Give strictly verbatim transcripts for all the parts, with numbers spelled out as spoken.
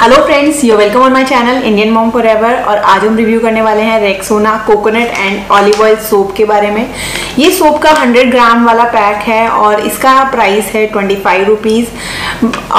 Hello friends, you welcome on my channel Indian mom forever. और आज हम review करने वाले हैं Rexona coconut and olive oil soap के बारे में। ये सोप का सौ ग्राम वाला पैक है और इसका प्राइस है पच्चीस रुपीस।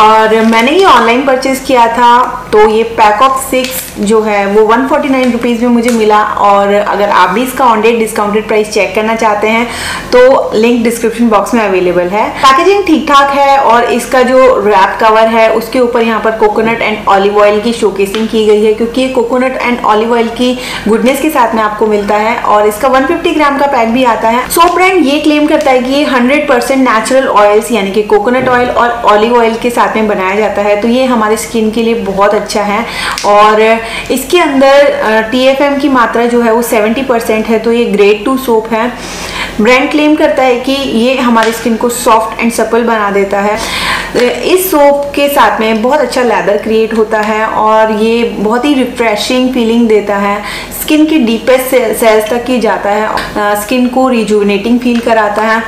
और मैंने ये ऑनलाइन परचेज़ किया था, तो ये पैक ऑफ सिक्स जो है वो एक सौ उनचास रुपीस में मुझे मिला। और अगर आप भी इसका on date discounted price check करना चाहते हैं तो लिंक डिस्क्रिप्शन बॉक्स में अवेलेबल है। पैकेजिंग ठीक ठाक है और इसका जो रैप कवर है उसके ऊपर यहाँ पर कोकोनट एंड ऑलिव ऑयल की शोकेसिंग की गई है, क्योंकि कोकोनट एंड ऑलिव ऑयल की गुडनेस के साथ में आपको मिलता है। और इसका एक सौ पचास ग्राम का पैक भी आता है। सो ब्रांड ये क्लेम करता है कि ये सौ परसेंट नेचुरल ऑयल्स यानी कि कोकोनट ऑयल और ऑलिव ऑयल के साथ में बनाया जाता है, तो ये हमारे स्किन के लिए बहुत अच्छा है। और इसके अंदर टी एफ एम की मात्रा जो है वो सत्तर परसेंट है, तो ये ग्रेड टू सोप है। ब्रांड क्लेम करता है कि ये हमारी स्किन को सॉफ्ट एंड सपल बना देता है। इस सोप के साथ में बहुत अच्छा लेदर क्रिएट होता है और ये बहुत ही रिफ्रेशिंग फीलिंग देता है। स्किन के डीपेस्ट सेल्स तक ही जाता है, स्किन को रिजुविनेटिंग फील कराता है,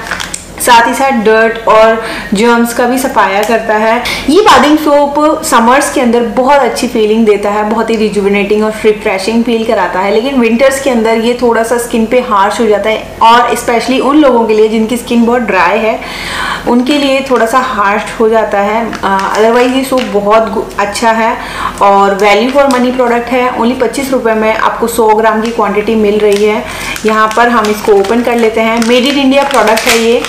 साथ ही साथ डर्ट और जर्म्स का भी सफाया करता है। ये बादिंग सोप समर्स के अंदर बहुत अच्छी फीलिंग देता है, बहुत ही रिजुविनेटिंग और रिफ्रेशिंग फील कराता है। लेकिन विंटर्स के अंदर ये थोड़ा सा स्किन पे हार्श हो जाता है, और स्पेशली उन लोगों के लिए जिनकी स्किन बहुत ड्राई है उनके लिए थोड़ा सा हार्श हो जाता है। अदरवाइज ये सोप बहुत अच्छा है और वैल्यू फॉर मनी प्रोडक्ट है। ओनली पच्चीस रुपये में आपको सौ ग्राम की क्वान्टिटी मिल रही है। यहाँ पर हम इसको ओपन कर लेते हैं। मेड इन इंडिया प्रोडक्ट है ये,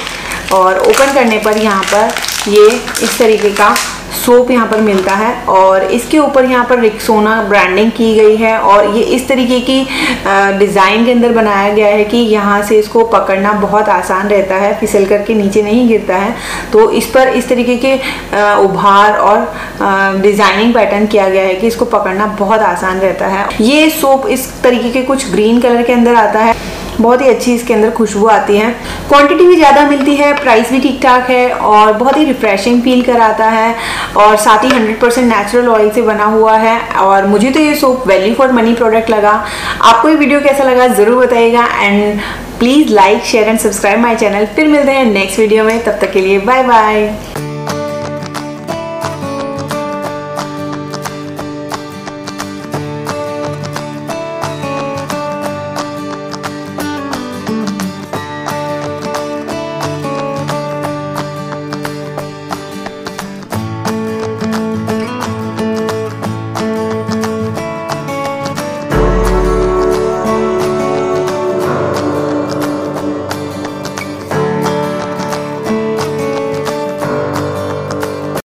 और ओपन करने पर यहाँ पर ये इस तरीके का सोप यहाँ पर मिलता है। और इसके ऊपर यहाँ पर रेक्सोना ब्रांडिंग की गई है और ये इस तरीके की डिज़ाइन के अंदर बनाया गया है कि यहाँ से इसको पकड़ना बहुत आसान रहता है, फिसल करके नीचे नहीं गिरता है। तो इस पर इस तरीके के उभार और डिज़ाइनिंग पैटर्न किया गया है कि इसको पकड़ना बहुत आसान रहता है। ये सोप इस तरीके के कुछ ग्रीन कलर के अंदर आता है, बहुत ही अच्छी इसके अंदर खुशबू आती है। क्वांटिटी भी ज़्यादा मिलती है, प्राइस भी ठीक ठाक है और बहुत ही रिफ्रेशिंग फील कराता है। और साथ ही सौ परसेंट नेचुरल ऑयल से बना हुआ है। और मुझे तो ये soap value for money product लगा। आपको ये वीडियो कैसा लगा ज़रूर बताइएगा, and please like share and subscribe my channel. फिर मिलते हैं नेक्स्ट वीडियो में, तब तक के लिए बाय बाय।